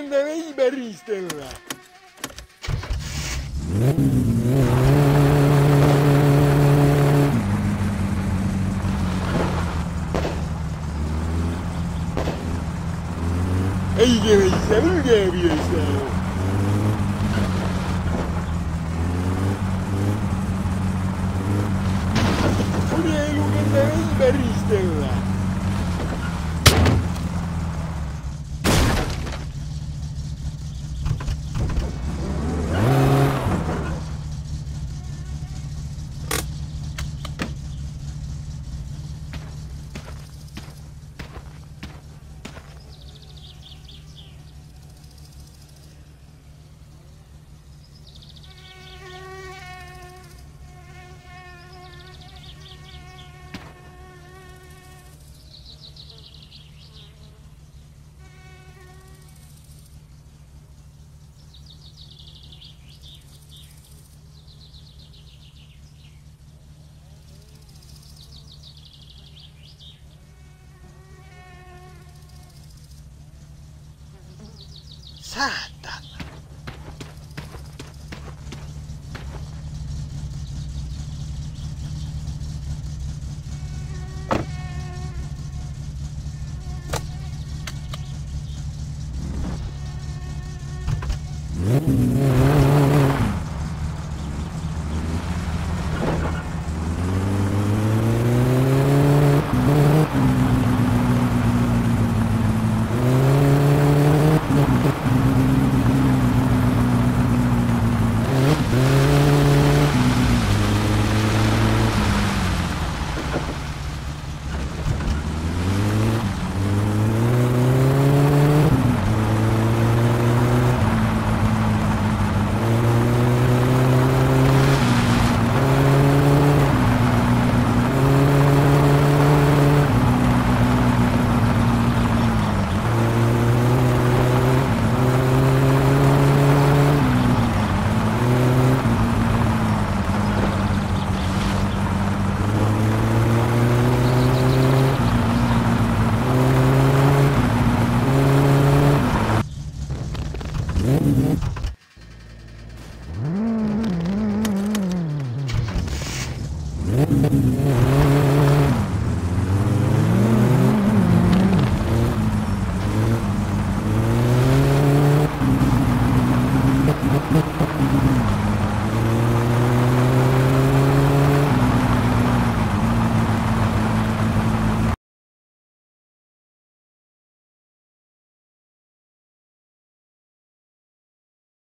Zemdemeyi beriste ey gebeyi sevim gebeyi işte. Sad.